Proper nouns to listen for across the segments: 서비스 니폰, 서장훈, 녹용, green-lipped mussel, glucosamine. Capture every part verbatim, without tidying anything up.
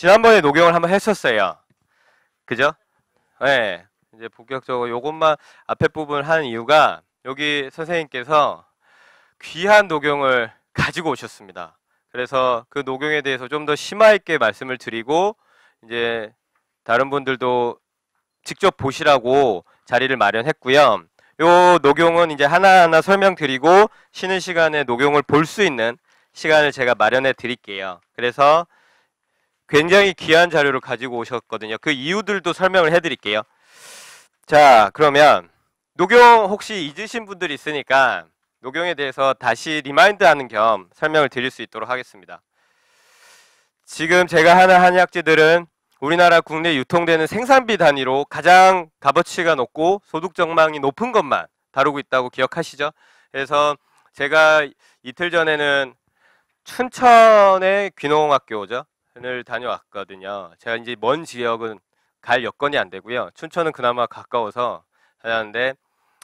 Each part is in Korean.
지난번에 녹용을 한번 했었어요. 그죠? 네. 이제 본격적으로 요것만 앞에 부분을 한 이유가 여기 선생님께서 귀한 녹용을 가지고 오셨습니다. 그래서 그 녹용에 대해서 좀 더 심화 있게 말씀을 드리고 이제 다른 분들도 직접 보시라고 자리를 마련했고요. 요 녹용은 이제 하나하나 설명드리고 쉬는 시간에 녹용을 볼 수 있는 시간을 제가 마련해 드릴게요. 그래서 굉장히 귀한 자료를 가지고 오셨거든요. 그 이유들도 설명을 해 드릴게요. 자, 그러면 녹용 혹시 잊으신 분들이 있으니까 녹용에 대해서 다시 리마인드하는 겸 설명을 드릴 수 있도록 하겠습니다. 지금 제가 하는 한약재들은 우리나라 국내 유통되는 생산비 단위로 가장 값어치가 높고 소득적망이 높은 것만 다루고 있다고 기억하시죠? 그래서 제가 이틀 전에는 춘천의 귀농학교를 다녀왔거든요. 제가 이제 먼 지역은 갈 여건이 안 되고요. 춘천은 그나마 가까워서 다녔는데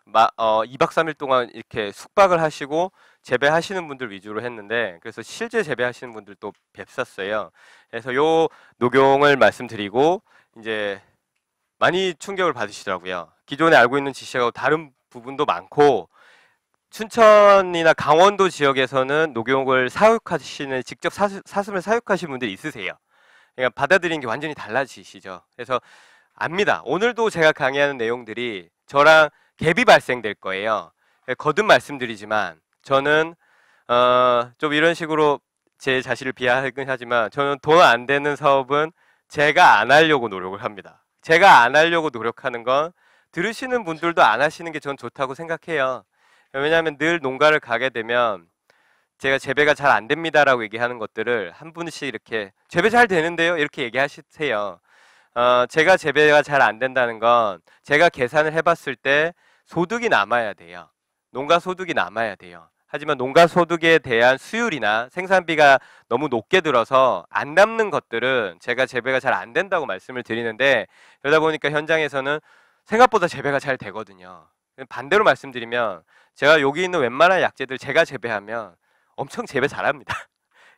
마, 어, 이박 삼일 동안 이렇게 숙박을 하시고 재배하시는 분들 위주로 했는데, 그래서 실제 재배하시는 분들도 뵙었어요. 그래서 요 녹용을 말씀드리고 이제 많이 충격을 받으시더라고요. 기존에 알고 있는 지식하고 다른 부분도 많고, 춘천이나 강원도 지역에서는 녹용을 사육하시는, 직접 사수, 사슴을 사육하시는 분들이 있으세요. 그러니까 받아들이는 게 완전히 달라지시죠. 그래서 압니다. 오늘도 제가 강의하는 내용들이 저랑 갭이 발생될 거예요. 거듭 말씀드리지만 저는 어, 좀 이런 식으로 제 자신을 비하하긴 하지만 저는 돈 안 되는 사업은 제가 안 하려고 노력을 합니다. 제가 안 하려고 노력하는 건 들으시는 분들도 안 하시는 게 전 좋다고 생각해요. 왜냐하면 늘 농가를 가게 되면 제가 재배가 잘 안 됩니다라고 얘기하는 것들을 한 분씩 이렇게 재배 잘 되는데요 이렇게 얘기하세요. 어, 제가 재배가 잘 안 된다는 건 제가 계산을 해봤을 때 소득이 남아야 돼요. 농가 소득이 남아야 돼요. 하지만 농가 소득에 대한 수율이나 생산비가 너무 높게 들어서 안 남는 것들은 제가 재배가 잘 안 된다고 말씀을 드리는데, 그러다 보니까 현장에서는 생각보다 재배가 잘 되거든요. 반대로 말씀드리면 제가 여기 있는 웬만한 약재들 제가 재배하면 엄청 재배 잘합니다.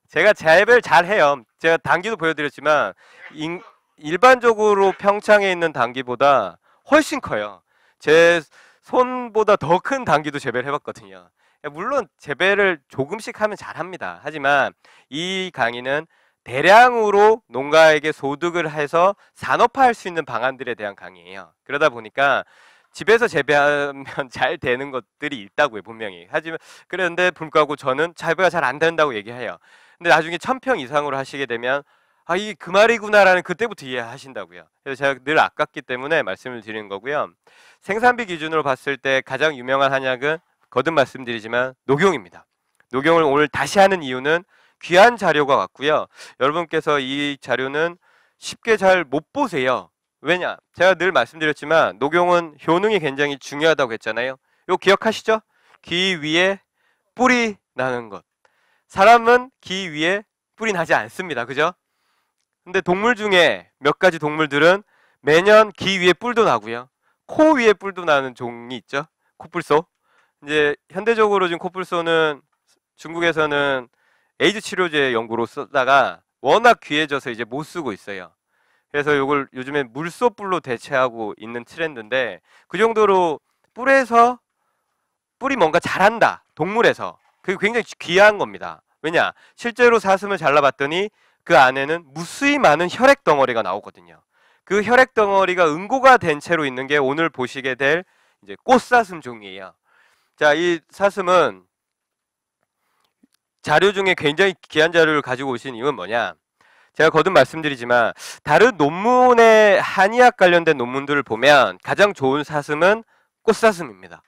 제가 재배를 잘해요. 제가 단기도 보여드렸지만 인, 일반적으로 평창에 있는 당귀보다 훨씬 커요. 제 손보다 더 큰 당귀도 재배를 해봤거든요. 물론 재배를 조금씩 하면 잘합니다. 하지만 이 강의는 대량으로 농가에게 소득을 해서 산업화할 수 있는 방안들에 대한 강의예요. 그러다 보니까 집에서 재배하면 잘 되는 것들이 있다고요, 분명히. 하지만 그런데 불구하고 저는 재배가 잘 안 된다고 얘기해요. 근데 나중에 천평 이상으로 하시게 되면 아, 이게 그 말이구나라는 그때부터 이해하신다고요. 그래서 제가 늘 아깝기 때문에 말씀을 드리는 거고요. 생산비 기준으로 봤을 때 가장 유명한 한약은 거듭 말씀드리지만 녹용입니다. 녹용을 오늘 다시 하는 이유는 귀한 자료가 왔고요. 여러분께서 이 자료는 쉽게 잘 못 보세요. 왜냐? 제가 늘 말씀드렸지만 녹용은 효능이 굉장히 중요하다고 했잖아요. 이거 기억하시죠? 귀 위에 뿔이 나는 것. 사람은 귀 위에 뿔이 나지 않습니다. 그죠? 근데 동물 중에 몇 가지 동물들은 매년 귀 위에 뿔도 나고요. 코 위에 뿔도 나는 종이 있죠. 코뿔소. 이제 현대적으로 지금 코뿔소는 중국에서는 에이즈 치료제 연구로 쓰다가 워낙 귀해져서 이제 못 쓰고 있어요. 그래서 이걸 요즘에 물소뿔로 대체하고 있는 트렌드인데, 그 정도로 뿔에서 뿔이 뭔가 자란다. 동물에서. 그게 굉장히 귀한 겁니다. 왜냐? 실제로 사슴을 잘라봤더니 그 안에는 무수히 많은 혈액 덩어리가 나오거든요. 그 혈액 덩어리가 응고가 된 채로 있는 게 오늘 보시게 될 이제 꽃사슴 종이에요. 자, 이 사슴은 자료 중에 굉장히 귀한 자료를 가지고 오신 이유는 뭐냐? 제가 거듭 말씀드리지만 다른 논문에 한의학 관련된 논문들을 보면 가장 좋은 사슴은 꽃사슴입니다.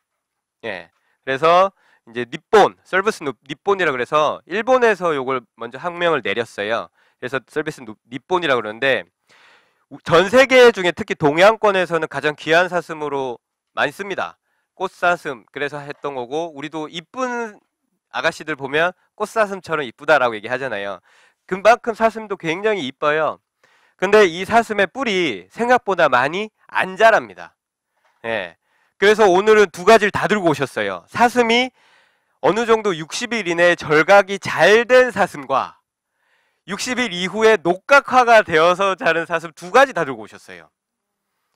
예, 그래서 이제 니폰, 서비스 니폰이라 그래서 일본에서 요걸 먼저 학명을 내렸어요. 그래서 서비스 니폰이라고 그러는데, 전 세계 중에 특히 동양권에서는 가장 귀한 사슴으로 많이 씁니다. 꽃사슴. 그래서 했던 거고, 우리도 이쁜 아가씨들 보면 꽃사슴처럼 이쁘다라고 얘기하잖아요. 그만큼 사슴도 굉장히 이뻐요. 근데 이 사슴의 뿔이 생각보다 많이 안 자랍니다. 예. 그래서 오늘은 두 가지를 다 들고 오셨어요. 사슴이 어느 정도 육십 일 이내에 절각이 잘 된 사슴과 육십 일 이후에 녹각화가 되어서 자른 사슴 두 가지 다 들고 오셨어요.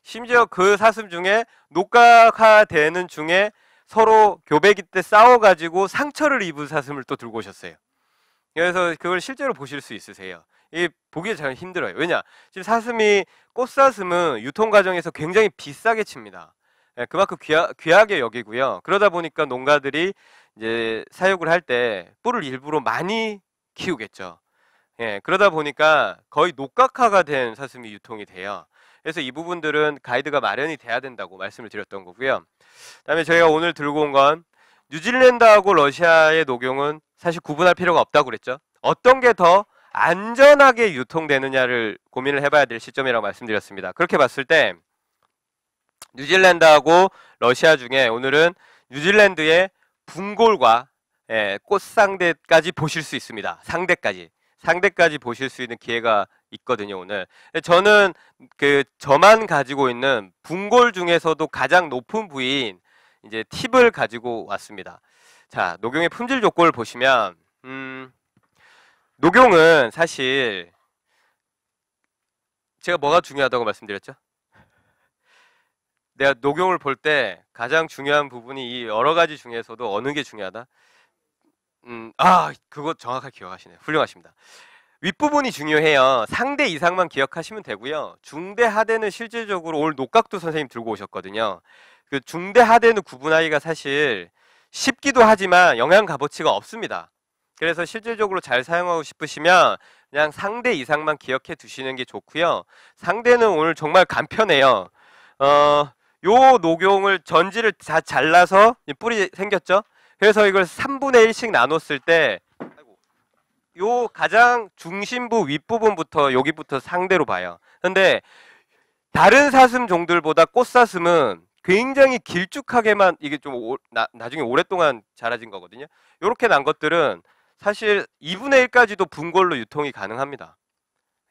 심지어 그 사슴 중에 녹각화 되는 중에 서로 교배기 때 싸워가지고 상처를 입은 사슴을 또 들고 오셨어요. 그래서 그걸 실제로 보실 수 있으세요. 이게 보기가 참 힘들어요. 왜냐? 지금 사슴이, 꽃사슴은 유통 과정에서 굉장히 비싸게 칩니다. 그만큼 귀하, 귀하게 여기고요. 그러다 보니까 농가들이 이제 사육을 할 때 뿔을 일부러 많이 키우겠죠. 예, 그러다 보니까 거의 녹각화가 된 사슴이 유통이 돼요. 그래서 이 부분들은 가이드가 마련이 돼야 된다고 말씀을 드렸던 거고요. 그다음에 저희가 오늘 들고 온 건 뉴질랜드하고 러시아의 녹용은 사실 구분할 필요가 없다고 그랬죠. 어떤 게 더 안전하게 유통되느냐를 고민을 해봐야 될 시점이라고 말씀드렸습니다. 그렇게 봤을 때 뉴질랜드하고 러시아 중에 오늘은 뉴질랜드의 붕골과 예, 꽃상대까지 보실 수 있습니다. 상대까지. 상대까지 보실 수 있는 기회가 있거든요, 오늘. 저는 그 저만 가지고 있는 붕골 중에서도 가장 높은 부위인 이제 팁을 가지고 왔습니다. 자, 녹용의 품질 조건을 보시면, 음, 녹용은 사실 제가 뭐가 중요하다고 말씀드렸죠? 내가 녹용을 볼 때 가장 중요한 부분이 이 여러 가지 중에서도 어느 게 중요하다? 음, 아, 그거 정확하게 기억하시네요. 훌륭하십니다. 윗부분이 중요해요. 상대 이상만 기억하시면 되고요. 중대 하대는 실질적으로 오늘 녹각도 선생님 들고 오셨거든요. 그 중대 하대는 구분하기가 사실 쉽기도 하지만 영양 값어치가 없습니다. 그래서 실질적으로 잘 사용하고 싶으시면 그냥 상대 이상만 기억해 두시는 게 좋고요. 상대는 오늘 정말 간편해요. 어, 요 녹용을 전지를 다 잘라서 뿌리 생겼죠? 그래서 이걸 삼분의 일씩 나눴을 때 요 가장 중심부 윗부분부터 여기부터 상대로 봐요. 근데 다른 사슴 종들보다 꽃사슴은 굉장히 길쭉하게만 이게 좀 오, 나, 나중에 오랫동안 자라진 거거든요. 요렇게 난 것들은 사실 이분의 일까지도 분골로 유통이 가능합니다.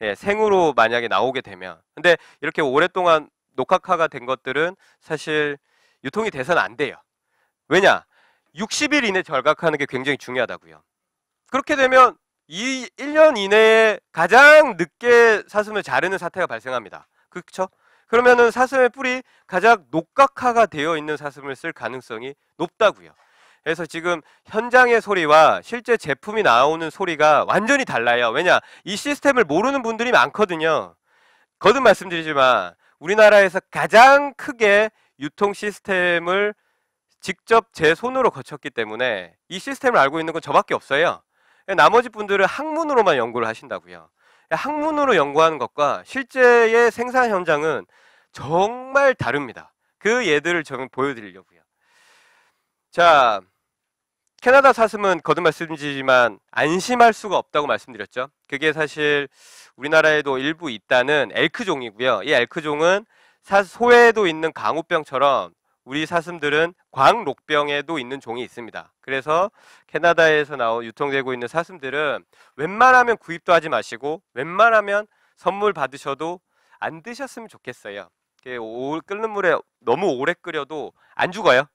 예, 생으로 만약에 나오게 되면. 근데 이렇게 오랫동안 녹각화가 된 것들은 사실 유통이 돼서는 안 돼요. 왜냐? 육십 일 이내 절각하는 게 굉장히 중요하다고요. 그렇게 되면 이 일 년 이내에 가장 늦게 사슴을 자르는 사태가 발생합니다. 그렇죠? 그러면은 사슴의 뿔이 가장 녹각화가 되어 있는 사슴을 쓸 가능성이 높다고요. 그래서 지금 현장의 소리와 실제 제품이 나오는 소리가 완전히 달라요. 왜냐? 이 시스템을 모르는 분들이 많거든요. 거듭 말씀드리지만 우리나라에서 가장 크게 유통 시스템을 직접 제 손으로 거쳤기 때문에 이 시스템을 알고 있는 건 저밖에 없어요. 나머지 분들은 학문으로만 연구를 하신다고요. 학문으로 연구하는 것과 실제의 생산 현장은 정말 다릅니다. 그 예들을 좀 보여드리려고요. 자, 캐나다 사슴은 거듭 말씀드리지만 안심할 수가 없다고 말씀드렸죠. 그게 사실 우리나라에도 일부 있다는 엘크종이고요. 이 엘크종은 소에도 있는 강우병처럼 우리 사슴들은 광록병에도 있는 종이 있습니다. 그래서 캐나다에서 나온 유통되고 있는 사슴들은 웬만하면 구입도 하지 마시고 웬만하면 선물 받으셔도 안 드셨으면 좋겠어요. 끓는 물에 너무 오래 끓여도 안 죽어요.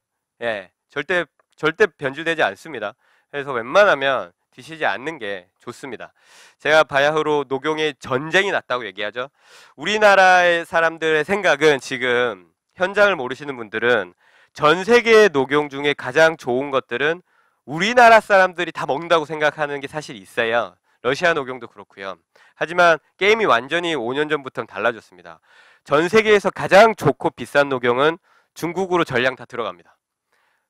예, 절대 절대 변질되지 않습니다. 그래서 웬만하면 드시지 않는 게 좋습니다. 제가 바야흐로 녹용의 전쟁이 났다고 얘기하죠. 우리나라의 사람들의 생각은 지금 현장을 모르시는 분들은 전 세계의 녹용 중에 가장 좋은 것들은 우리나라 사람들이 다 먹는다고 생각하는 게 사실 있어요. 러시아 녹용도 그렇고요. 하지만 게임이 완전히 오 년 전부터는 달라졌습니다. 전 세계에서 가장 좋고 비싼 녹용은 중국으로 전량 다 들어갑니다.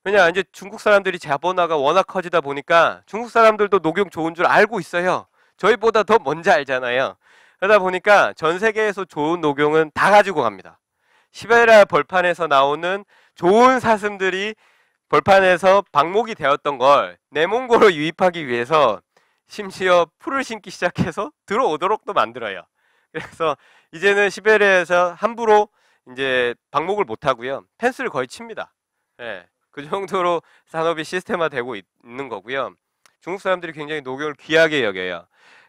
왜냐, 이제 중국 사람들이 자본화가 워낙 커지다 보니까 중국 사람들도 녹용 좋은 줄 알고 있어요. 저희보다 더 먼저 알잖아요. 그러다 보니까 전 세계에서 좋은 녹용은 다 가지고 갑니다. 시베리아 벌판에서 나오는 좋은 사슴들이 벌판에서 방목이 되었던 걸 내몽고로 유입하기 위해서 심지어 풀을 심기 시작해서 들어오도록도 만들어요. 그래서 이제는 시베리아에서 함부로 이제 방목을 못 하고요. 펜스를 거의 칩니다. 예, 그 정도로 산업이 시스템화되고 있는 거고요. 중국 사람들이 굉장히 녹용을 귀하게 여겨요.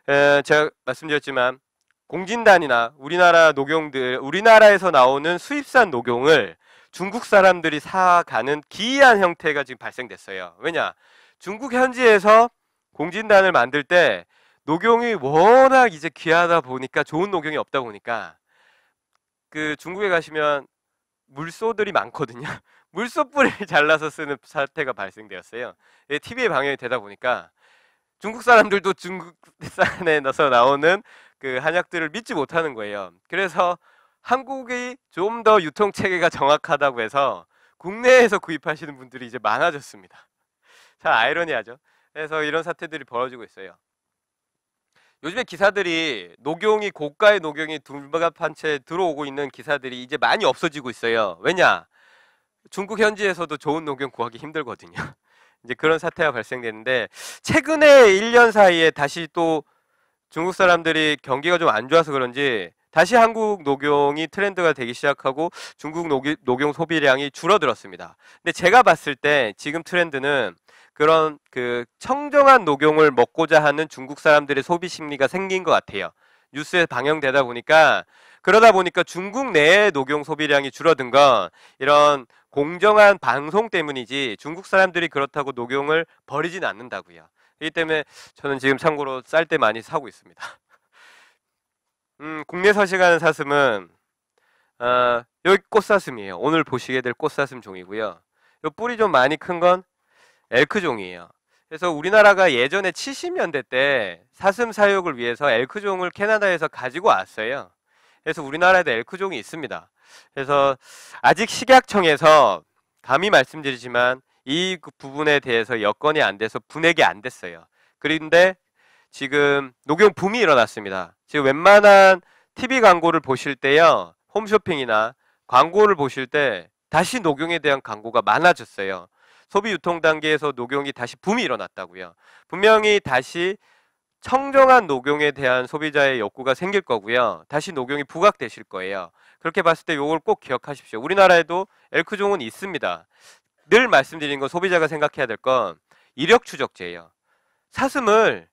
에, 제가 말씀드렸지만 공진단이나 우리나라 녹용들, 우리나라에서 나오는 수입산 녹용을 중국 사람들이 사가는 기이한 형태가 지금 발생됐어요. 왜냐? 중국 현지에서 공진단을 만들 때 녹용이 워낙 이제 귀하다 보니까, 좋은 녹용이 없다 보니까, 그 중국에 가시면 물소들이 많거든요. 물소 뿌리를 잘라서 쓰는 사태가 발생되었어요. 티비에 방영이 되다 보니까 중국 사람들도 중국산에서 나오는 그 한약들을 믿지 못하는 거예요. 그래서 한국이 좀 더 유통체계가 정확하다고 해서 국내에서 구입하시는 분들이 이제 많아졌습니다. 참 아이러니하죠. 그래서 이런 사태들이 벌어지고 있어요. 요즘에 기사들이 녹용이, 고가의 녹용이 둘갑한 채 들어오고 있는 기사들이 이제 많이 없어지고 있어요. 왜냐? 중국 현지에서도 좋은 녹용 구하기 힘들거든요. 이제 그런 사태가 발생되는데, 최근에 일 년 사이에 다시 또 중국 사람들이 경기가 좀 안 좋아서 그런지 다시 한국 녹용이 트렌드가 되기 시작하고 중국 녹이, 녹용 소비량이 줄어들었습니다. 근데 제가 봤을 때 지금 트렌드는 그런 그 청정한 녹용을 먹고자 하는 중국 사람들의 소비 심리가 생긴 것 같아요. 뉴스에 방영되다 보니까. 그러다 보니까 중국 내의 녹용 소비량이 줄어든 건 이런 공정한 방송 때문이지 중국 사람들이 그렇다고 녹용을 버리진 않는다고요. 이기 때문에 저는 지금 참고로 쌀 때 많이 사고 있습니다. 음, 국내 서식하는 사슴은 어, 여기 꽃사슴이에요. 오늘 보시게 될 꽃사슴 종이고요. 요 뿌리 좀 많이 큰 건 엘크 종이에요. 그래서 우리나라가 예전에 칠십 년대 때 사슴 사육을 위해서 엘크 종을 캐나다에서 가지고 왔어요. 그래서 우리나라에도 엘크 종이 있습니다. 그래서 아직 식약청에서 감히 말씀드리지만 이 부분에 대해서 여건이 안 돼서 분획이 안 됐어요. 그런데 지금 녹용 붐이 일어났습니다. 지금 웬만한 티비 광고를 보실 때요, 홈쇼핑이나 광고를 보실 때 다시 녹용에 대한 광고가 많아졌어요. 소비 유통 단계에서 녹용이 다시 붐이 일어났다고요. 분명히 다시 청정한 녹용에 대한 소비자의 욕구가 생길 거고요. 다시 녹용이 부각되실 거예요. 그렇게 봤을 때 이걸 꼭 기억하십시오. 우리나라에도 엘크종은 있습니다. 늘 말씀드린 건, 소비자가 생각해야 될 건 이력 추적제예요. 사슴을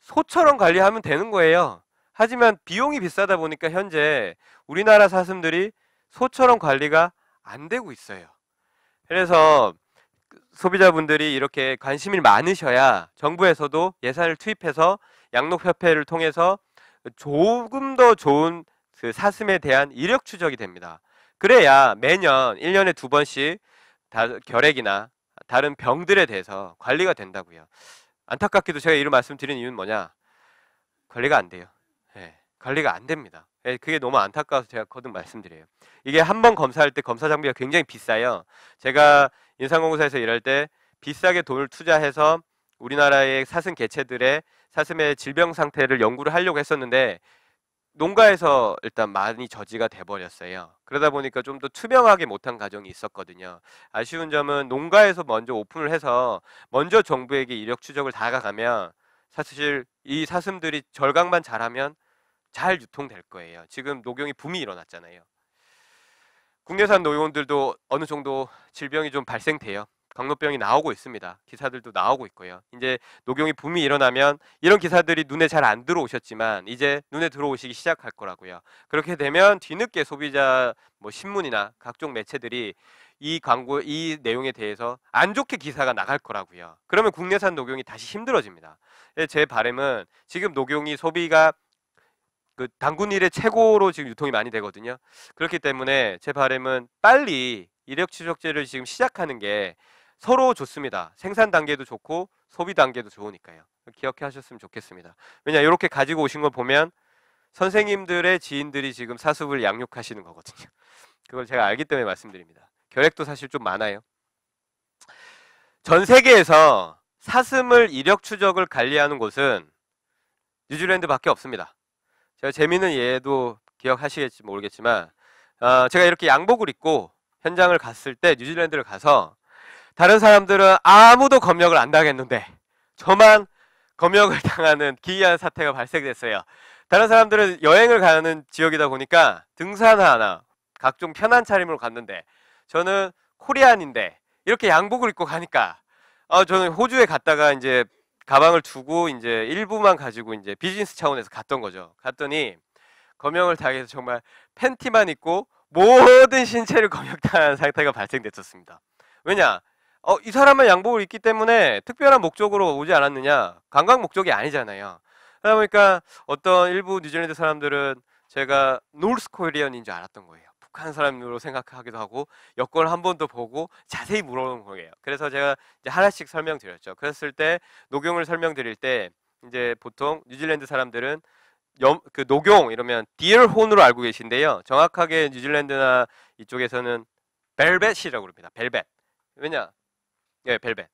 소처럼 관리하면 되는 거예요. 하지만 비용이 비싸다 보니까 현재 우리나라 사슴들이 소처럼 관리가 안 되고 있어요. 그래서 소비자분들이 이렇게 관심이 많으셔야 정부에서도 예산을 투입해서 양록협회를 통해서 조금 더 좋은 그 사슴에 대한 이력 추적이 됩니다. 그래야 매년 일 년에 두 번씩 다, 결핵이나 다른 병들에 대해서 관리가 된다고요. 안타깝게도 제가 이런 말씀 드린 이유는 뭐냐? 관리가 안 돼요. 예, 관리가 안 됩니다. 예, 그게 너무 안타까워서 제가 거듭 말씀드려요. 이게 한 번 검사할 때 검사 장비가 굉장히 비싸요. 제가 인상공사에서 일할 때 비싸게 돈을 투자해서 우리나라의 사슴 개체들의 사슴의 질병 상태를 연구를 하려고 했었는데 농가에서 일단 많이 저지가 돼버렸어요. 그러다 보니까 좀 더 투명하게 못한 과정이 있었거든요. 아쉬운 점은 농가에서 먼저 오픈을 해서 먼저 정부에게 이력 추적을 다가가면 사실 이 사슴들이 절각만 잘하면 잘 유통될 거예요. 지금 녹용이 붐이 일어났잖아요. 국내산 녹용들도 어느 정도 질병이 좀 발생돼요. 경로병이 나오고 있습니다. 기사들도 나오고 있고요. 이제 녹용이 붐이 일어나면 이런 기사들이 눈에 잘 안 들어오셨지만 이제 눈에 들어오시기 시작할 거라고요. 그렇게 되면 뒤늦게 소비자, 뭐 신문이나 각종 매체들이 이 광고, 이 내용에 대해서 안 좋게 기사가 나갈 거라고요. 그러면 국내산 녹용이 다시 힘들어집니다. 제 바람은, 지금 녹용이 소비가 그 단군일의 최고로 지금 유통이 많이 되거든요. 그렇기 때문에 제 바람은 빨리 이력 추적제를 지금 시작하는 게 서로 좋습니다. 생산 단계도 좋고 소비 단계도 좋으니까요. 기억해 하셨으면 좋겠습니다. 왜냐, 이렇게 가지고 오신 걸 보면 선생님들의 지인들이 지금 사슴을 양육하시는 거거든요. 그걸 제가 알기 때문에 말씀드립니다. 결핵도 사실 좀 많아요. 전 세계에서 사슴을 이력 추적을 관리하는 곳은 뉴질랜드밖에 없습니다. 제가 재미있는 예도 기억하시겠지 모르겠지만, 어, 제가 이렇게 양복을 입고 현장을 갔을 때, 뉴질랜드를 가서 다른 사람들은 아무도 검역을 안 당했는데 저만 검역을 당하는 기이한 사태가 발생됐어요. 다른 사람들은 여행을 가는 지역이다 보니까 등산화나 각종 편한 차림으로 갔는데, 저는 코리안인데 이렇게 양복을 입고 가니까, 어, 저는 호주에 갔다가 이제 가방을 두고 이제 일부만 가지고 이제 비즈니스 차원에서 갔던 거죠. 갔더니 검역을 당해서 정말 팬티만 입고 모든 신체를 검역당한 상태가 발생됐었습니다. 왜냐? 어, 이 사람은 양복을 입기 때문에 특별한 목적으로 오지 않았느냐? 관광 목적이 아니잖아요. 그러다 보니까 어떤 일부 뉴질랜드 사람들은 제가 노스 코리언인 줄 알았던 거예요. 북한 사람으로 생각하기도 하고 여권을 한 번 더 보고 자세히 물어보는 거예요. 그래서 제가 이제 하나씩 설명드렸죠. 그랬을 때 녹용을 설명드릴 때 이제 보통 뉴질랜드 사람들은 염, 그 녹용 이러면 디얼혼으로 알고 계신데요. 정확하게 뉴질랜드나 이쪽에서는 벨벳이라고 합니다. 벨벳. 왜냐? 예, 벨벳.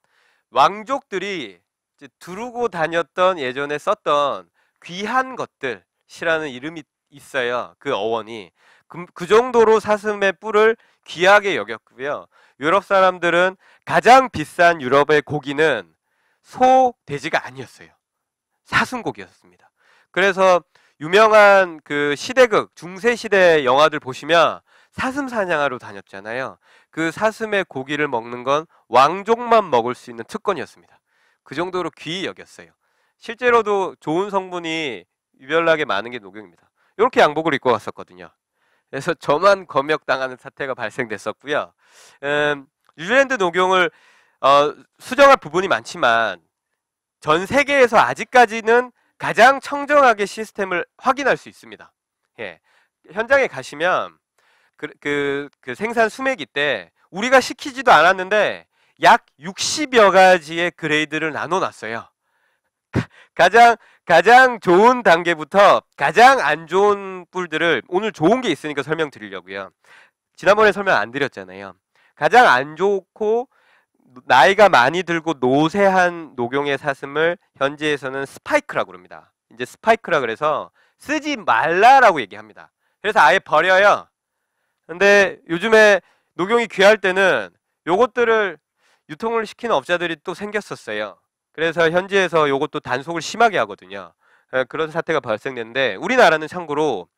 왕족들이 이제 두르고 다녔던 예전에 썼던 귀한 것들이라는 이름이 있어요. 그 어원이. 그, 그 정도로 사슴의 뿔을 귀하게 여겼고요. 유럽 사람들은 가장 비싼 유럽의 고기는 소, 돼지가 아니었어요. 사슴고기였습니다. 그래서 유명한 그 시대극, 중세시대 영화들 보시면 사슴 사냥하러 다녔잖아요. 그 사슴의 고기를 먹는 건 왕족만 먹을 수 있는 특권이었습니다. 그 정도로 귀히 여겼어요. 실제로도 좋은 성분이 유별나게 많은 게 녹용입니다. 이렇게 양복을 입고 갔었거든요. 그래서 저만 검역당하는 사태가 발생됐었고요. 음, 뉴질랜드 녹용을 어, 수정할 부분이 많지만 전 세계에서 아직까지는 가장 청정하게 시스템을 확인할 수 있습니다. 예. 현장에 가시면 그, 그, 그 생산 수매기 때 우리가 시키지도 않았는데 약 육십여 가지의 그레이드를 나눠놨어요. 가장 가장 좋은 단계부터 가장 안 좋은 뿔들을 오늘 좋은 게 있으니까 설명드리려고요. 지난번에 설명 안 드렸잖아요. 가장 안 좋고 나이가 많이 들고 노쇠한 녹용의 사슴을 현지에서는 스파이크라고 합니다. 이제 스파이크라 그래서 쓰지 말라라고 얘기합니다. 그래서 아예 버려요. 근데 요즘에 녹용이 귀할 때는 요것들을 유통을 시키는 업자들이 또 생겼었어요. 그래서 현지에서 요것도 단속을 심하게 하거든요. 그런 사태가 발생됐는데 우리나라는 참고로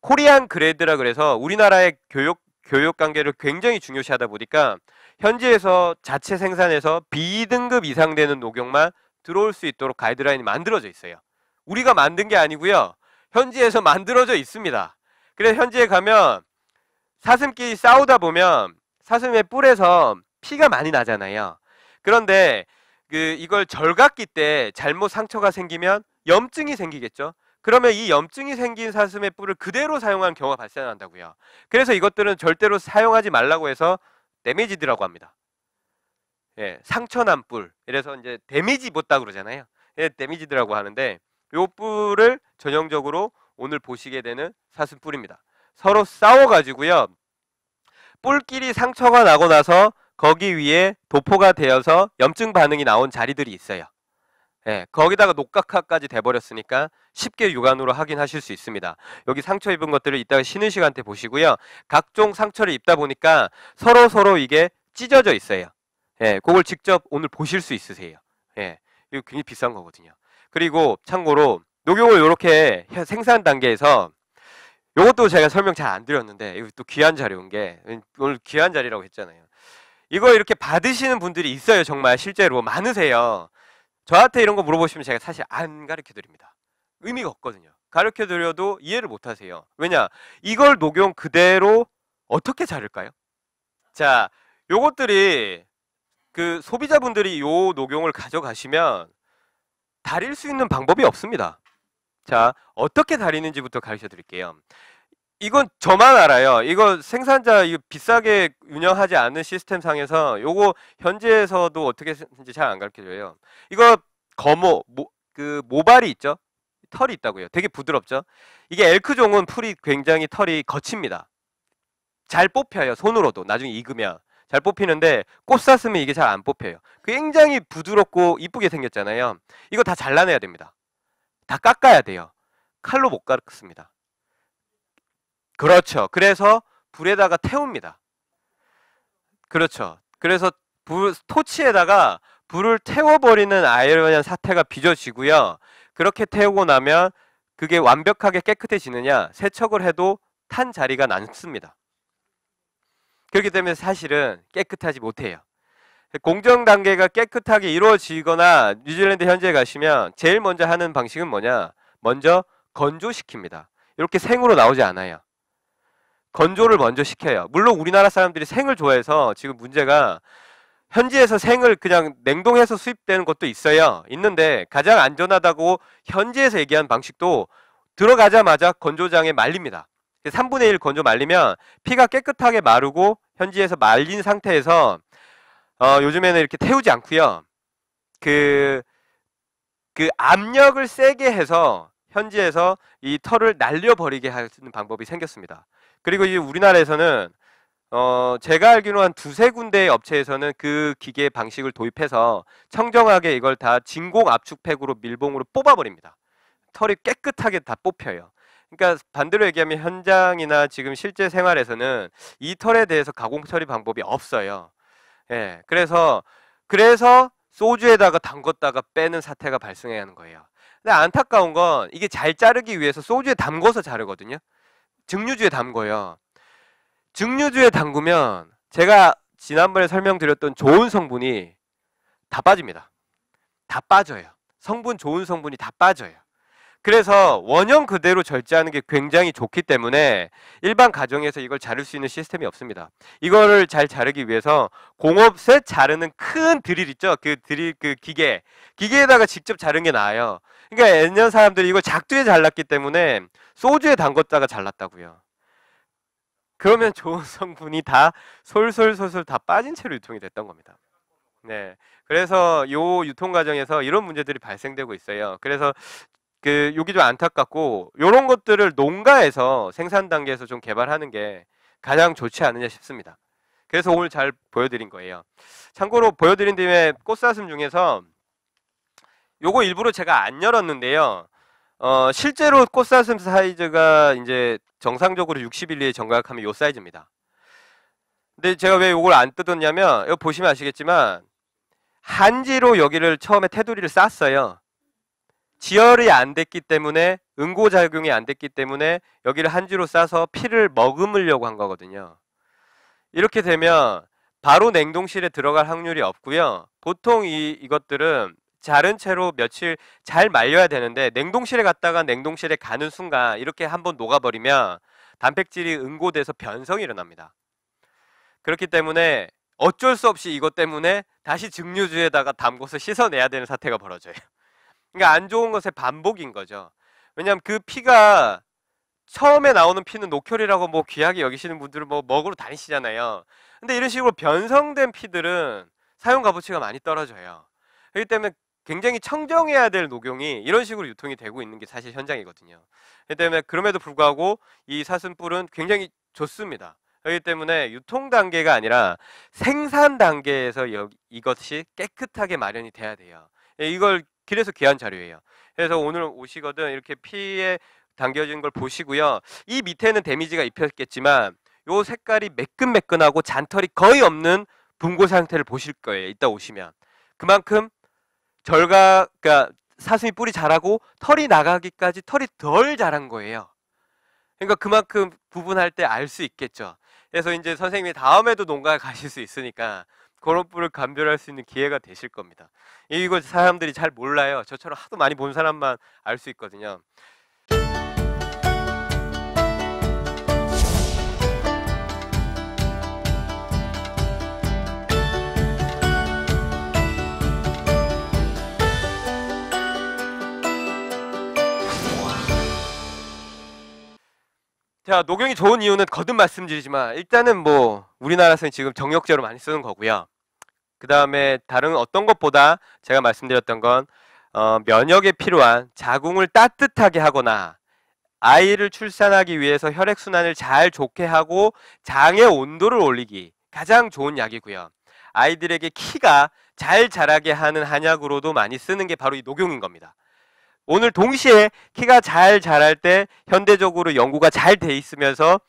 코리안 그레이드라 그래서 우리나라의 교육 교육 관계를 굉장히 중요시하다 보니까 현지에서 자체 생산해서 B등급 이상 되는 녹용만 들어올 수 있도록 가이드라인이 만들어져 있어요. 우리가 만든 게 아니고요. 현지에서 만들어져 있습니다. 그래서 현지에 가면 사슴끼리 싸우다 보면 사슴의 뿔에서 피가 많이 나잖아요. 그런데 그 이걸 절각기 때 잘못 상처가 생기면 염증이 생기겠죠. 그러면 이 염증이 생긴 사슴의 뿔을 그대로 사용하는 경우가 발생한다고요. 그래서 이것들은 절대로 사용하지 말라고 해서 데미지드라고 합니다. 예, 상처난 뿔. 이래서 이제 데미지 못다 그러잖아요. 예, 데미지드라고 하는데 요 뿔을 전형적으로 오늘 보시게 되는 사슴 뿔입니다. 서로 싸워가지고요. 뿔끼리 상처가 나고 나서 거기 위에 도포가 되어서 염증 반응이 나온 자리들이 있어요. 예, 거기다가 녹각화까지 돼버렸으니까 쉽게 육안으로 확인하실 수 있습니다. 여기 상처 입은 것들을 이따가 쉬는 시간 때 보시고요. 각종 상처를 입다 보니까 서로 서로 이게 찢어져 있어요. 예, 그걸 직접 오늘 보실 수 있으세요. 예, 이거 굉장히 비싼 거거든요. 그리고 참고로 녹용을 이렇게 생산 단계에서 요것도 제가 설명 잘 안 드렸는데 이거 또 귀한 자료 온 게 오늘 귀한 자리라고 했잖아요. 이거 이렇게 받으시는 분들이 있어요. 정말 실제로 많으세요. 저한테 이런 거 물어보시면 제가 사실 안 가르쳐드립니다. 의미가 없거든요. 가르쳐드려도 이해를 못하세요. 왜냐? 이걸 녹용 그대로 어떻게 자를까요? 자, 요것들이 그 소비자분들이 요 녹용을 가져가시면 다릴 수 있는 방법이 없습니다. 자, 어떻게 다리는지부터 가르쳐드릴게요. 이건 저만 알아요. 이거 생산자 이거 비싸게 운영하지 않은 시스템 상에서 요거 현지에서도 어떻게 했는지 잘 안 가르쳐줘요. 이거 거모, 모, 그 모발이 있죠. 털이 있다고요. 되게 부드럽죠. 이게 엘크종은 풀이 굉장히 털이 거칩니다. 잘 뽑혀요. 손으로도 나중에 익으면 잘 뽑히는데 꽃사슴은 이게 잘 안 뽑혀요. 굉장히 부드럽고 이쁘게 생겼잖아요. 이거 다 잘라내야 됩니다. 다 깎아야 돼요. 칼로 못 깎습니다. 그렇죠. 그래서 불에다가 태웁니다. 그렇죠. 그래서 불, 토치에다가 불을 태워버리는 아이러니한 사태가 빚어지고요. 그렇게 태우고 나면 그게 완벽하게 깨끗해지느냐 세척을 해도 탄 자리가 남습니다. 그렇기 때문에 사실은 깨끗하지 못해요. 공정 단계가 깨끗하게 이루어지거나 뉴질랜드 현지에 가시면 제일 먼저 하는 방식은 뭐냐? 먼저 건조시킵니다. 이렇게 생으로 나오지 않아요. 건조를 먼저 시켜요. 물론 우리나라 사람들이 생을 좋아해서 지금 문제가 현지에서 생을 그냥 냉동해서 수입되는 것도 있어요. 있는데 가장 안전하다고 현지에서 얘기한 방식도 들어가자마자 건조장에 말립니다. 삼분의 일 건조 말리면 피가 깨끗하게 마르고 현지에서 말린 상태에서 어, 요즘에는 이렇게 태우지 않고요. 그, 그 압력을 세게 해서 현지에서 이 털을 날려버리게 할 수 있는 방법이 생겼습니다. 그리고 이제 우리나라에서는 어, 제가 알기로 한 두세 군데의 업체에서는 그 기계 방식을 도입해서 청정하게 이걸 다 진공 압축팩으로 밀봉으로 뽑아버립니다. 털이 깨끗하게 다 뽑혀요. 그러니까 반대로 얘기하면 현장이나 지금 실제 생활에서는 이 털에 대해서 가공 처리 방법이 없어요. 예, 그래서 그래서 소주에다가 담궜다가 빼는 사태가 발생하는 거예요. 근데 안타까운 건 이게 잘 자르기 위해서 소주에 담궈서 자르거든요. 증류주에 담궈요. 증류주에 담그면 제가 지난번에 설명드렸던 좋은 성분이 다 빠집니다. 다 빠져요. 성분 좋은 성분이 다 빠져요. 그래서 원형 그대로 절제하는 게 굉장히 좋기 때문에 일반 가정에서 이걸 자를 수 있는 시스템이 없습니다. 이거를 잘 자르기 위해서 공업새 자르는 큰 드릴 있죠? 그 드릴, 그 기계. 기계에다가 직접 자른 게 나아요. 그러니까 옛날 사람들이 이걸 작두에 잘랐기 때문에 소주에 담궜다가 잘랐다고요. 그러면 좋은 성분이 다 솔솔솔솔 다 빠진 채로 유통이 됐던 겁니다. 네. 그래서 요 유통 과정에서 이런 문제들이 발생되고 있어요. 그래서 그 여기 좀 안타깝고 요런 것들을 농가에서 생산 단계에서 좀 개발하는 게 가장 좋지 않느냐 싶습니다. 그래서 오늘 잘 보여드린 거예요. 참고로 보여드린 뒤에 꽃사슴 중에서 요거 일부러 제가 안 열었는데요. 어, 실제로 꽃사슴 사이즈가 이제 정상적으로 육십 밀리미터에 정각하면 요 사이즈입니다. 근데 제가 왜 요걸 안 뜯었냐면 여기 보시면 아시겠지만 한지로 여기를 처음에 테두리를 쌌어요. 지혈이 안 됐기 때문에 응고작용이 안 됐기 때문에 여기를 한지로 싸서 피를 머금으려고 한 거거든요. 이렇게 되면 바로 냉동실에 들어갈 확률이 없고요. 보통 이, 이것들은 자른 채로 며칠 잘 말려야 되는데 냉동실에 갔다가 냉동실에 가는 순간 이렇게 한번 녹아버리면 단백질이 응고돼서 변성이 일어납니다. 그렇기 때문에 어쩔 수 없이 이것 때문에 다시 증류주에다가 담궈서 씻어내야 되는 사태가 벌어져요. 그러니까 안 좋은 것의 반복인 거죠. 왜냐하면 그 피가 처음에 나오는 피는 녹혈이라고 뭐 귀하게 여기시는 분들은 뭐 먹으러 다니시잖아요. 근데 이런 식으로 변성된 피들은 사용 값어치가 많이 떨어져요. 그렇기 때문에 굉장히 청정해야 될 녹용이 이런 식으로 유통이 되고 있는 게 사실 현장이거든요. 그렇기 때문에 그럼에도 불구하고 이 사슴뿔은 굉장히 좋습니다. 그렇기 때문에 유통 단계가 아니라 생산 단계에서 이것이 깨끗하게 마련이 돼야 돼요. 이걸 길에서 귀한 자료예요. 그래서 오늘 오시거든 이렇게 피에 담겨진 걸 보시고요. 이 밑에는 데미지가 입혔겠지만 요 색깔이 매끈매끈하고 잔털이 거의 없는 분고 상태를 보실 거예요. 이따 오시면. 그만큼 절가, 그러니까 사슴이 뿔이 자라고 털이 나가기까지 털이 덜 자란 거예요. 그러니까 그만큼 구분할 때 알 수 있겠죠. 그래서 이제 선생님이 다음에도 농가에 가실 수 있으니까 그런 뿔을 감별할 수 있는 기회가 되실 겁니다. 이거 사람들이 잘 몰라요. 저처럼 하도 많이 본 사람만 알 수 있거든요. 자, 녹용이 좋은 이유는 거듭 말씀드리지만 일단은 뭐 우리나라에서는 지금 정력제로 많이 쓰는 거고요. 그 다음에 다른 어떤 것보다 제가 말씀드렸던 건 어, 면역에 필요한 자궁을 따뜻하게 하거나 아이를 출산하기 위해서 혈액순환을 잘 좋게 하고 장의 온도를 올리기 가장 좋은 약이고요. 아이들에게 키가 잘 자라게 하는 한약으로도 많이 쓰는 게 바로 이 녹용인 겁니다. 오늘 동시에 키가 잘 자랄 때 현대적으로 연구가 잘 돼 있으면서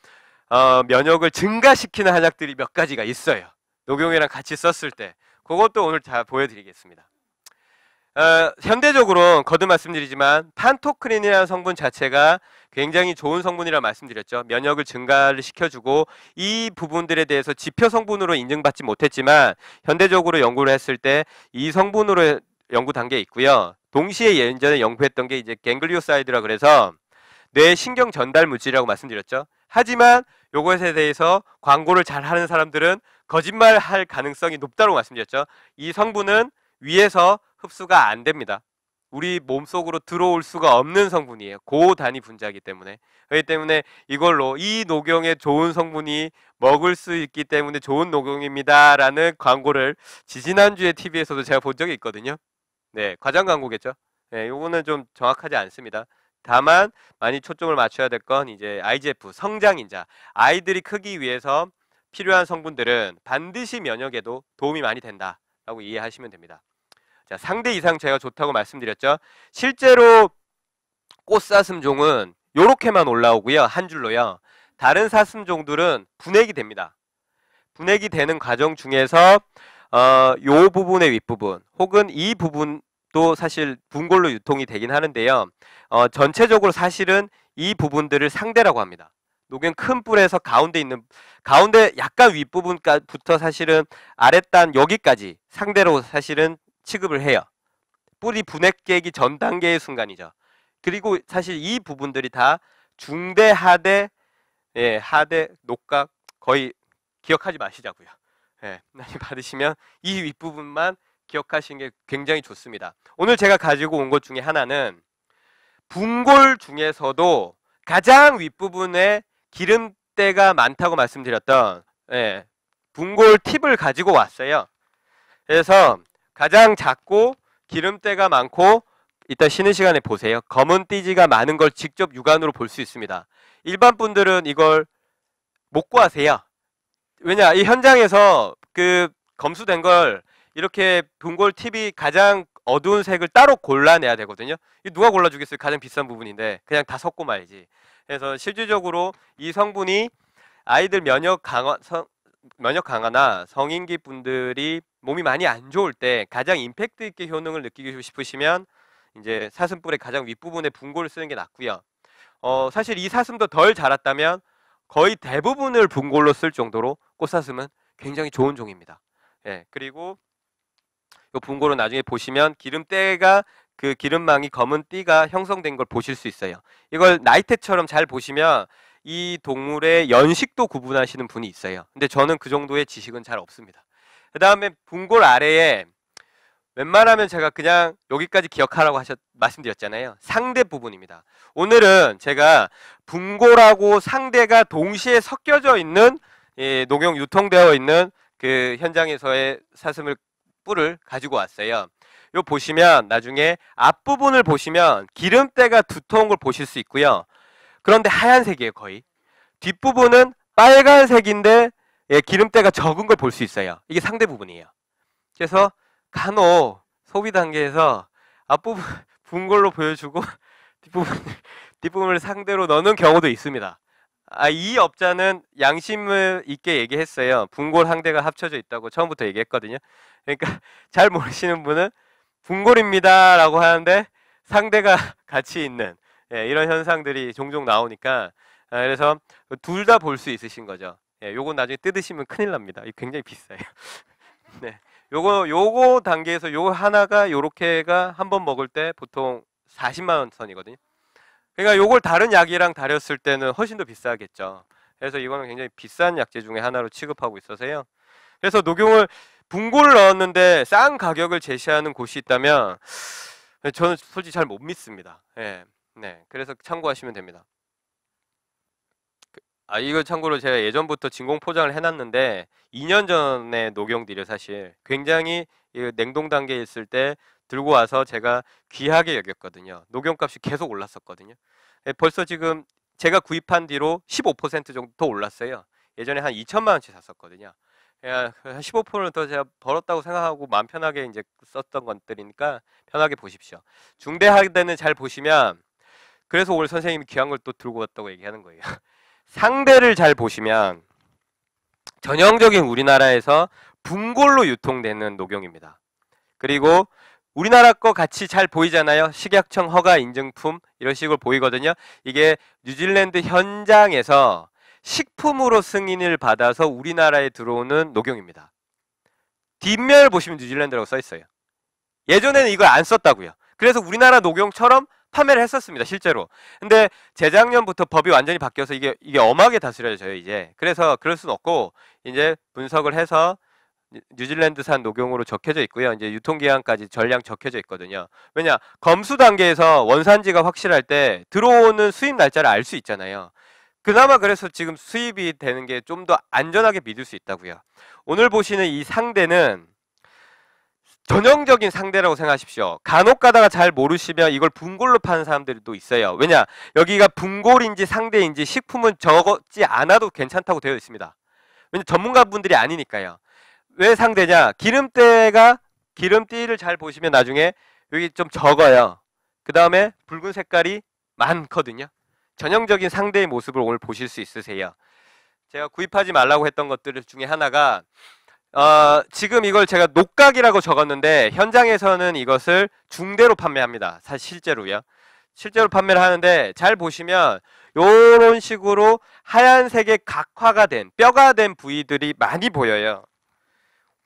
어, 면역을 증가시키는 한약들이 몇 가지가 있어요. 녹용이랑 같이 썼을 때 그것도 오늘 다 보여드리겠습니다. 어, 현대적으로 거듭 말씀드리지만 판토크린이라는 성분 자체가 굉장히 좋은 성분이라 말씀드렸죠. 면역을 증가를 시켜주고 이 부분들에 대해서 지표 성분으로 인증받지 못했지만 현대적으로 연구를 했을 때 이 성분으로 연구 단계에 있고요. 동시에 예전에 연구했던 게 이제 갱글리오사이드라 그래서 뇌 신경 전달 물질이라고 말씀드렸죠. 하지만 요것에 대해서 광고를 잘 하는 사람들은 거짓말할 가능성이 높다고 말씀드렸죠. 이 성분은 위에서 흡수가 안 됩니다. 우리 몸속으로 들어올 수가 없는 성분이에요. 고단위 분자이기 때문에. 그렇기 때문에 이걸로 이 녹용에 좋은 성분이 먹을 수 있기 때문에 좋은 녹용입니다 라는 광고를 지지난주에 티비에서도 제가 본 적이 있거든요. 네, 과장 광고겠죠. 네, 요거는 좀 정확하지 않습니다. 다만 많이 초점을 맞춰야 될 건 이제 아이지에프, 성장인자, 아이들이 크기 위해서 필요한 성분들은 반드시 면역에도 도움이 많이 된다라고 이해하시면 됩니다. 자, 상대 이상 제가 좋다고 말씀드렸죠. 실제로 꽃사슴종은 요렇게만 올라오고요. 한 줄로요. 다른 사슴종들은 분해기 됩니다. 분해기 되는 과정 중에서 어, 요 부분의 윗부분 혹은 이 부분도 사실 분골로 유통이 되긴 하는데요. 어, 전체적으로 사실은 이 부분들을 상대라고 합니다. 녹용 큰 뿔에서 가운데 있는 가운데 약간 윗부분부터 사실은 아랫단 여기까지 상대로 사실은 취급을 해요. 뿌리 분액 깨기 전 단계의 순간이죠. 그리고 사실 이 부분들이 다 중대, 하대, 예, 하대, 녹각 거의 기억하지 마시자고요. 예, 많이 받으시면 이 윗부분만 기억하시는 게 굉장히 좋습니다. 오늘 제가 가지고 온 것 중에 하나는 분골 중에서도 가장 윗부분에 기름때가 많다고 말씀드렸던 예, 분골 팁을 가지고 왔어요. 그래서 가장 작고 기름때가 많고 이따 쉬는 시간에 보세요. 검은 띠지가 많은 걸 직접 육안으로 볼 수 있습니다. 일반 분들은 이걸 못 구하세요. 왜냐, 이 현장에서 그 검수된 걸 이렇게 분골 팁이 가장 어두운 색을 따로 골라내야 되거든요. 누가 골라주겠어요? 가장 비싼 부분인데 그냥 다 섞고 말이지. 그래서 실질적으로 이 성분이 아이들 면역 강화, 성, 면역 강화나 성인기 분들이 몸이 많이 안 좋을 때 가장 임팩트 있게 효능을 느끼고 싶으시면 이제 사슴뿔의 가장 윗부분에 분골을 쓰는 게 낫고요. 어, 사실 이 사슴도 덜 자랐다면 거의 대부분을 분골로 쓸 정도로 꽃사슴은 굉장히 좋은 종입니다. 예, 그리고 이 분골은 나중에 보시면 기름때가 그 기름망이 검은 띠가 형성된 걸 보실 수 있어요. 이걸 나이테처럼 잘 보시면 이 동물의 연식도 구분하시는 분이 있어요. 근데 저는 그 정도의 지식은 잘 없습니다. 그 다음에 분골 아래에 웬만하면 제가 그냥 여기까지 기억하라고 하셨, 말씀드렸잖아요. 상대 부분입니다. 오늘은 제가 분골하고 상대가 동시에 섞여져 있는 예, 농용 유통되어 있는 그 현장에서의 사슴을 뿔을 가지고 왔어요. 요 보시면 나중에 앞부분을 보시면 기름때가 두터운 걸 보실 수 있고요. 그런데 하얀색이에요. 거의 뒷부분은 빨간색인데 예, 기름때가 적은 걸 볼 수 있어요. 이게 상대 부분이에요. 그래서 간혹 소비 단계에서 앞부분 분골로 보여주고 뒷부분, 뒷부분을 상대로 넣는 경우도 있습니다. 아, 이 업자는 양심을 있게 얘기했어요. 분골 상대가 합쳐져 있다고 처음부터 얘기했거든요. 그러니까 잘 모르시는 분은 분골입니다 라고 하는데 상대가 같이 있는 예, 이런 현상들이 종종 나오니까 아, 그래서 둘 다 볼 수 있으신 거죠. 예, 요건 나중에 뜯으시면 큰일 납니다. 이거 굉장히 비싸요. 네, 요거 요거 단계에서 요거 하나가 요렇게가 한 번 먹을 때 보통 사십만 원 선이거든요. 그러니까 요걸 다른 약이랑 다렸을 때는 훨씬 더 비싸겠죠. 그래서 이거는 굉장히 비싼 약제 중에 하나로 취급하고 있어서요. 그래서 녹용을 분골을 넣었는데 싼 가격을 제시하는 곳이 있다면 저는 솔직히 잘 못 믿습니다. 예, 네, 그래서 참고하시면 됩니다. 아, 이거 참고로 제가 예전부터 진공 포장을 해놨는데 이 년 전에 녹용들이 사실 굉장히 냉동 단계에 있을 때 들고 와서 제가 귀하게 여겼거든요. 녹용값이 계속 올랐었거든요. 벌써 지금 제가 구입한 뒤로 십오 퍼센트 정도 더 올랐어요. 예전에 한 이천만 원치 샀었거든요. 한 십오 퍼센트는 더 제가 벌었다고 생각하고 마음 편하게 이제 썼던 것들이니까 편하게 보십시오. 중대하게는 잘 보시면 그래서 오늘 선생님이 귀한 걸 또 들고 왔다고 얘기하는 거예요. 상대를 잘 보시면 전형적인 우리나라에서 분골로 유통되는 녹용입니다. 그리고 우리나라 거 같이 잘 보이잖아요. 식약청 허가 인증품 이런 식으로 보이거든요. 이게 뉴질랜드 현장에서 식품으로 승인을 받아서 우리나라에 들어오는 녹용입니다. 뒷면을 보시면 뉴질랜드라고 써있어요. 예전에는 이걸 안 썼다고요. 그래서 우리나라 녹용처럼 판매를 했었습니다, 실제로. 근데 재작년부터 법이 완전히 바뀌어서 이게 이게 엄하게 다스려져요, 이제. 그래서 그럴 순 없고 이제 분석을 해서 뉴질랜드산 녹용으로 적혀져 있고요. 이제 유통기한까지 전량 적혀져 있거든요. 왜냐, 검수 단계에서 원산지가 확실할 때 들어오는 수입 날짜를 알 수 있잖아요. 그나마 그래서 지금 수입이 되는 게 좀 더 안전하게 믿을 수 있다고요. 오늘 보시는 이 상대는 전형적인 상대라고 생각하십시오. 간혹 가다가 잘 모르시면 이걸 분골로 파는 사람들도 있어요. 왜냐, 여기가 분골인지 상대인지 식품은 적지 않아도 괜찮다고 되어 있습니다. 왜냐, 전문가분들이 아니니까요. 왜 상대냐, 기름때가, 기름띠를 잘 보시면 나중에 여기 좀 적어요. 그 다음에 붉은 색깔이 많거든요. 전형적인 상대의 모습을 오늘 보실 수 있으세요. 제가 구입하지 말라고 했던 것들 중에 하나가, 어, 지금 이걸 제가 녹각이라고 적었는데 현장에서는 이것을 중대로 판매합니다. 사실 실제로요. 실제로 판매를 하는데 잘 보시면 요런 식으로 하얀색의 각화가 된, 뼈가 된 부위들이 많이 보여요.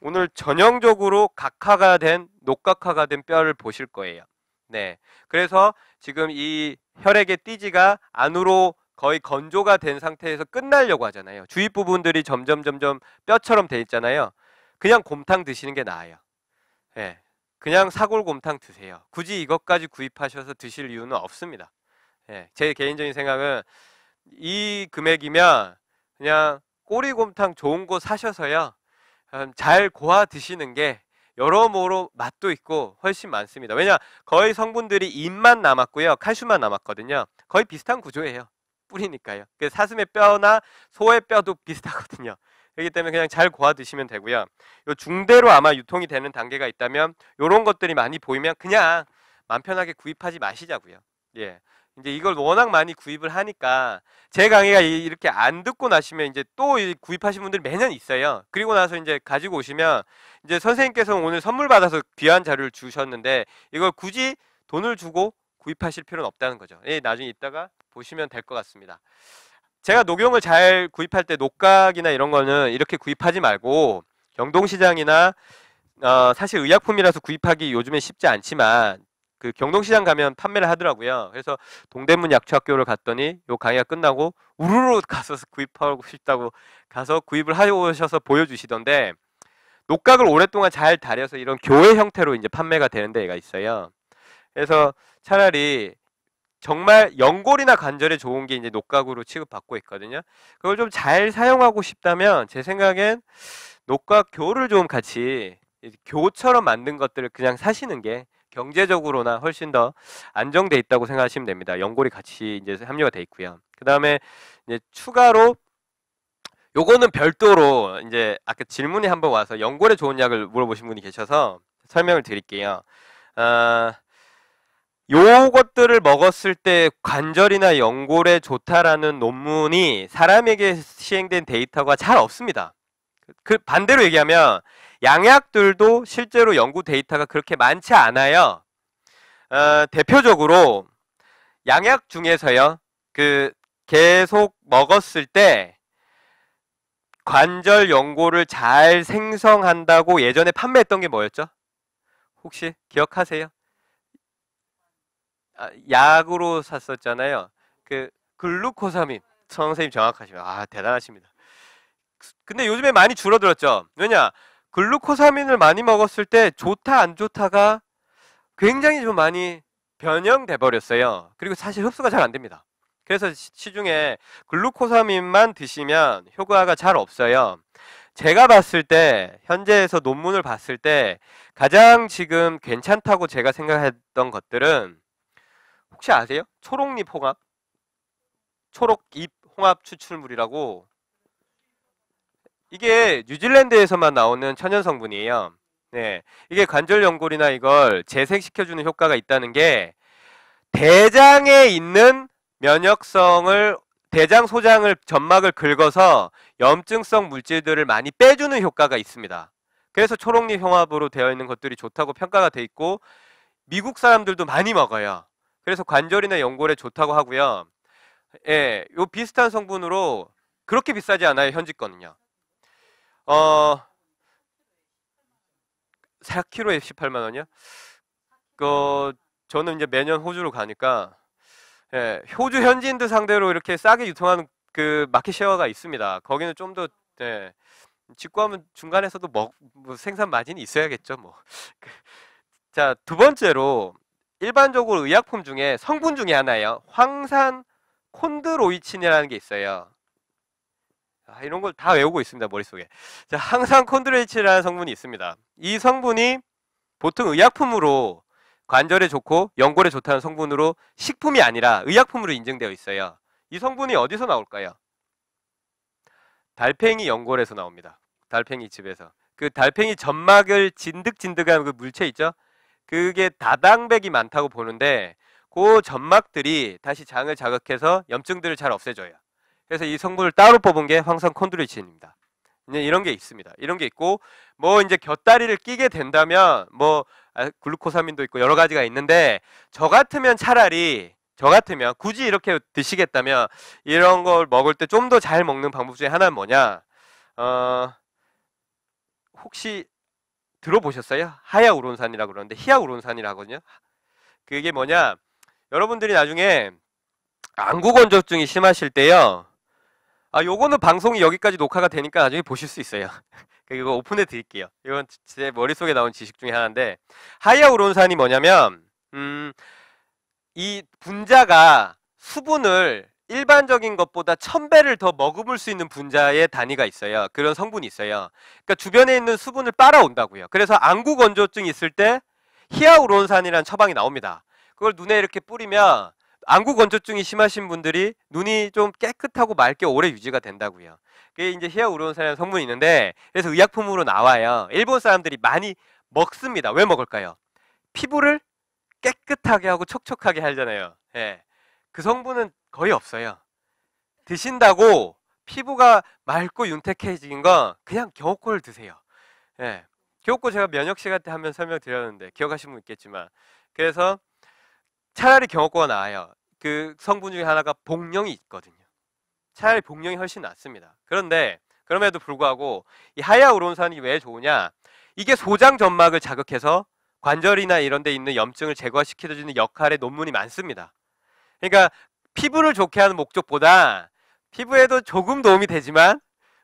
오늘 전형적으로 각화가 된, 녹각화가 된 뼈를 보실 거예요. 네, 그래서 지금 이 혈액의 띠지가 안으로 거의 건조가 된 상태에서 끝나려고 하잖아요. 주위 부분들이 점점 점점 뼈처럼 돼 있잖아요. 그냥 곰탕 드시는 게 나아요. 예, 그냥 사골곰탕 드세요. 굳이 이것까지 구입하셔서 드실 이유는 없습니다. 예, 제 개인적인 생각은 이 금액이면 그냥 꼬리곰탕 좋은 거 사셔서요, 잘 고아 드시는 게 여러모로 맛도 있고 훨씬 많습니다. 왜냐, 거의 성분들이 인만 남았고요, 칼슘만 남았거든요. 거의 비슷한 구조예요. 뿌리니까요. 그 사슴의 뼈나 소의 뼈도 비슷하거든요. 그렇기 때문에 그냥 잘 고아 드시면 되고요. 요 중대로 아마 유통이 되는 단계가 있다면 요런 것들이 많이 보이면 그냥 마음 편하게 구입하지 마시자고요. 예. 이제 이걸 워낙 많이 구입을 하니까 제 강의가 이렇게 안 듣고 나시면 이제 또 구입하신 분들이 매년 있어요. 그리고 나서 이제 가지고 오시면 이제 선생님께서 오늘 선물 받아서 귀한 자료를 주셨는데 이걸 굳이 돈을 주고 구입하실 필요는 없다는 거죠. 예, 나중에 이따가 보시면 될 것 같습니다. 제가 녹용을 잘 구입할 때 녹각이나 이런 거는 이렇게 구입하지 말고 경동시장이나 어, 사실 의약품이라서 구입하기 요즘에 쉽지 않지만 그 경동시장 가면 판매를 하더라고요. 그래서 동대문 약초학교를 갔더니 요 강의가 끝나고 우르르 가서 구입하고 싶다고 가서 구입을 하셔서 보여주시던데, 녹각을 오랫동안 잘 다려서 이런 교회 형태로 이제 판매가 되는 데가 있어요. 그래서 차라리 정말 연골이나 관절에 좋은 게 이제 녹각으로 취급받고 있거든요. 그걸 좀 잘 사용하고 싶다면 제 생각엔 녹각 교를 좀 같이 교처럼 만든 것들을 그냥 사시는 게 경제적으로나 훨씬 더 안정돼 있다고 생각하시면 됩니다. 연골이 같이 이제 함유가 돼 있고요. 그 다음에 이제 추가로 요거는 별도로 이제 아까 질문이 한번 와서 연골에 좋은 약을 물어보신 분이 계셔서 설명을 드릴게요. 어, 요것들을 먹었을 때 관절이나 연골에 좋다라는 논문이 사람에게 시행된 데이터가 잘 없습니다. 그 반대로 얘기하면 양약들도 실제로 연구 데이터가 그렇게 많지 않아요. 어, 대표적으로 양약 중에서요, 그 계속 먹었을 때 관절 연골을 잘 생성한다고 예전에 판매했던 게 뭐였죠? 혹시 기억하세요? 아, 약으로 샀었잖아요. 그 글루코사민. 선생님 정확하십니다. 아, 대단하십니다. 근데 요즘에 많이 줄어들었죠. 왜냐, 글루코사민을 많이 먹었을 때 좋다 안 좋다가 굉장히 좀 많이 변형돼 버렸어요. 그리고 사실 흡수가 잘 안 됩니다. 그래서 시중에 글루코사민만 드시면 효과가 잘 없어요. 제가 봤을 때, 현재에서 논문을 봤을 때 가장 지금 괜찮다고 제가 생각했던 것들은, 혹시 아세요? 초록잎 홍합? 초록잎 홍합 추출물이라고, 이게 뉴질랜드에서만 나오는 천연 성분이에요. 네, 이게 관절 연골이나 이걸 재생시켜주는 효과가 있다는 게, 대장에 있는 면역성을, 대장 소장을, 점막을 긁어서 염증성 물질들을 많이 빼주는 효과가 있습니다. 그래서 초록잎 홍합으로 되어 있는 것들이 좋다고 평가가 돼 있고, 미국 사람들도 많이 먹어요. 그래서 관절이나 연골에 좋다고 하고요. 예, 요 비슷한 성분으로 그렇게 비싸지 않아요, 현지 거는요. 어, 사 킬로그램에 십팔만 원이요? 그 저는 이제 매년 호주로 가니까 예, 호주 현지인들 상대로 이렇게 싸게 유통하는 그 마켓쉐어가 있습니다. 거기는 좀 더 예, 직구하면 중간에서도 먹, 뭐 생산 마진이 있어야겠죠 뭐. 자, 두 번째로 일반적으로 의약품 중에 성분 중에 하나예요. 황산 콘드로이친이라는 게 있어요. 아, 이런 걸 다 외우고 있습니다 머릿속에. 자, 황산 콘드로이친이라는 성분이 있습니다. 이 성분이 보통 의약품으로 관절에 좋고 연골에 좋다는 성분으로 식품이 아니라 의약품으로 인증되어 있어요. 이 성분이 어디서 나올까요? 달팽이 연골에서 나옵니다. 달팽이 집에서. 그 달팽이 점막을 진득진득한 그 물체 있죠? 그게 다당백이 많다고 보는데 그 점막들이 다시 장을 자극해서 염증들을 잘 없애줘요. 그래서 이 성분을 따로 뽑은 게 황산 콘드로이친입니다. 이제 이런 게 있습니다. 이런 게 있고 뭐 이제 곁다리를 끼게 된다면 뭐 글루코사민도 있고 여러 가지가 있는데 저 같으면 차라리 저 같으면 굳이 이렇게 드시겠다면 이런 걸 먹을 때 좀 더 잘 먹는 방법 중에 하나는 뭐냐? 어, 혹시 들어보셨어요? 하야우론산이라고 그러는데 히야우론산이라고 하거든요. 그게 뭐냐? 여러분들이 나중에 안구건조증이 심하실 때요. 아, 요거는 방송이 여기까지 녹화가 되니까 나중에 보실 수 있어요. 이거 오픈해 드릴게요. 이건 제 머릿속에 나온 지식 중에 하나인데 하야우론산이 뭐냐면 음, 이 분자가 수분을 일반적인 것보다 천 배를 더 머금을 수 있는 분자의 단위가 있어요. 그런 성분이 있어요. 그러니까 주변에 있는 수분을 빨아온다고요. 그래서 안구건조증이 있을 때 히알루론산이라는 처방이 나옵니다. 그걸 눈에 이렇게 뿌리면 안구건조증이 심하신 분들이 눈이 좀 깨끗하고 맑게 오래 유지가 된다고요. 그게 이제 히알루론산이라는 성분이 있는데 그래서 의약품으로 나와요. 일본 사람들이 많이 먹습니다. 왜 먹을까요? 피부를 깨끗하게 하고 촉촉하게 하잖아요. 예. 그 성분은 거의 없어요. 드신다고 피부가 맑고 윤택해진 건 그냥 겨우코를 드세요. 예. 겨우코 제가 면역 시간 때 한번 설명드렸는데 기억하신 분 있겠지만 그래서 차라리 겨우코가 나아요. 그 성분 중에 하나가 복령이 있거든요. 차라리 복령이 훨씬 낫습니다. 그런데 그럼에도 불구하고 이 하야우론산이 왜 좋으냐? 이게 소장 점막을 자극해서 관절이나 이런 데 있는 염증을 제거시켜주는 역할의 논문이 많습니다. 그러니까 피부를 좋게 하는 목적보다 피부에도 조금 도움이 되지만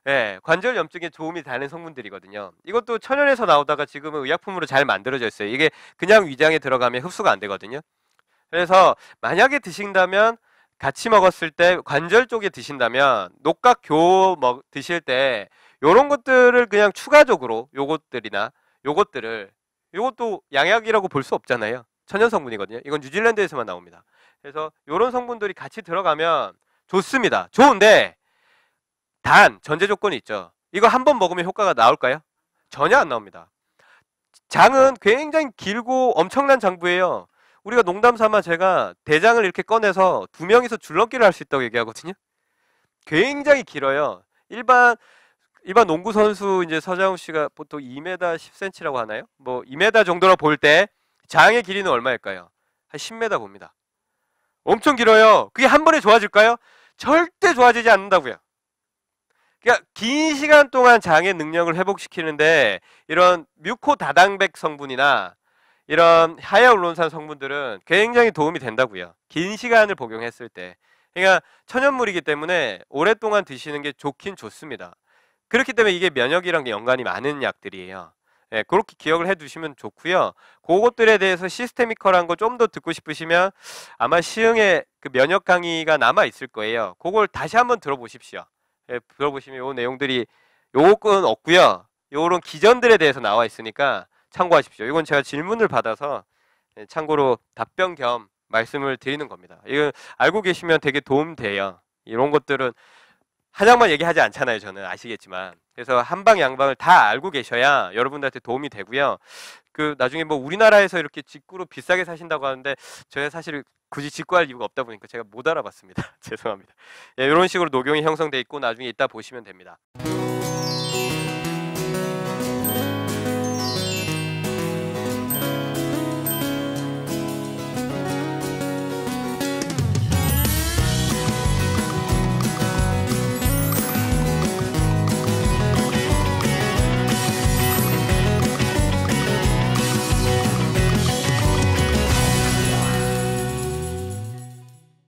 예, 관절 염증에 도움이 되는 성분들이거든요. 이것도 천연에서 나오다가 지금은 의약품으로 잘 만들어져 있어요. 이게 그냥 위장에 들어가면 흡수가 안 되거든요. 그래서 만약에 드신다면 같이 먹었을 때 관절 쪽에 드신다면 녹각교 먹, 드실 때 요런 것들을 그냥 추가적으로 요것들이나 요것들을 요것도 양약이라고 볼 수 없잖아요. 천연 성분이거든요. 이건 뉴질랜드에서만 나옵니다. 그래서 요런 성분들이 같이 들어가면 좋습니다. 좋은데 단 전제 조건이 있죠. 이거 한 번 먹으면 효과가 나올까요? 전혀 안 나옵니다. 장은 굉장히 길고 엄청난 장부예요. 우리가 농담삼아 제가 대장을 이렇게 꺼내서 두 명이서 줄넘기를 할 수 있다고 얘기하거든요. 굉장히 길어요. 일반 일반 농구 선수 이제 서장훈 씨가 보통 이 미터 십 센티미터라고 하나요? 뭐 이 미터 정도로 볼 때 장의 길이는 얼마일까요? 한 십 미터 봅니다. 엄청 길어요. 그게 한 번에 좋아질까요? 절대 좋아지지 않는다고요. 그러니까 긴 시간 동안 장의 능력을 회복시키는데 이런 뮤코 다당백 성분이나 이런 하야울론산 성분들은 굉장히 도움이 된다고요. 긴 시간을 복용했을 때. 그러니까 천연물이기 때문에 오랫동안 드시는 게 좋긴 좋습니다. 그렇기 때문에 이게 면역이랑 연관이 많은 약들이에요. 예, 그렇게 기억을 해두시면 좋고요. 그것들에 대해서 시스테미컬한 거 좀 더 듣고 싶으시면 아마 시흥에 그 면역 강의가 남아 있을 거예요. 그걸 다시 한번 들어보십시오. 예, 들어보시면 요 내용들이 요건 없고요. 요런 기전들에 대해서 나와 있으니까 참고하십시오. 이건 제가 질문을 받아서 참고로 답변 겸 말씀을 드리는 겁니다. 이거 알고 계시면 되게 도움 돼요. 이런 것들은 한양만 얘기하지 않잖아요. 저는 아시겠지만. 그래서 한방 양방을 다 알고 계셔야 여러분들한테 도움이 되고요. 그 나중에 뭐 우리나라에서 이렇게 직구로 비싸게 사신다고 하는데 제가 사실 굳이 직구할 이유가 없다 보니까 제가 못 알아봤습니다. 죄송합니다. 예, 이런 식으로 녹용이 형성돼 있고 나중에 이따 보시면 됩니다.